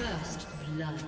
First blood.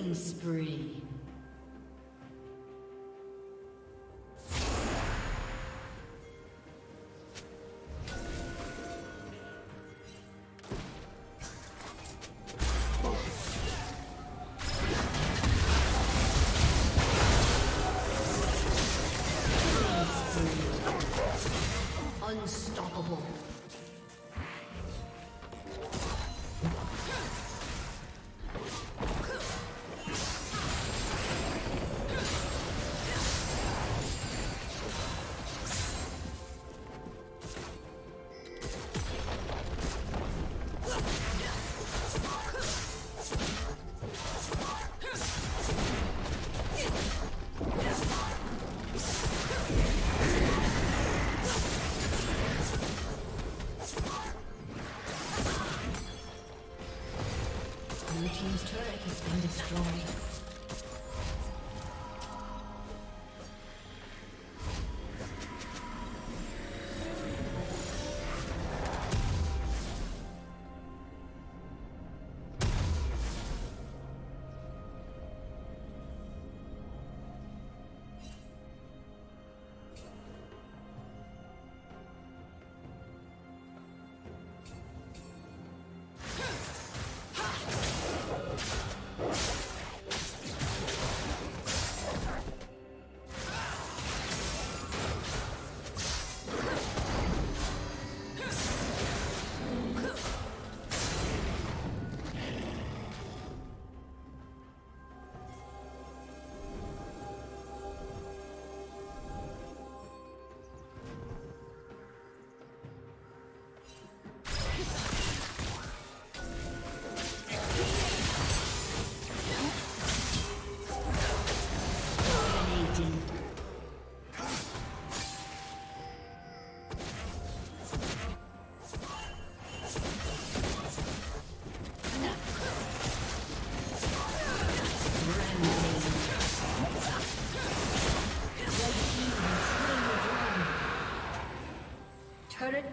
Killing spree. Unstoppable. Turret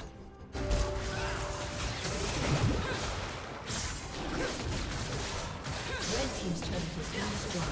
team's turret has been destroyed.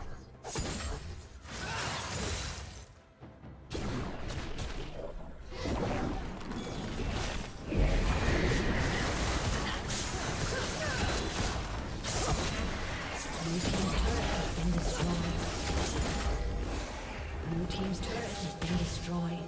Team's turret has been destroyed.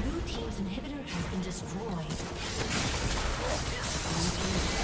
Blue team's inhibitor has been destroyed.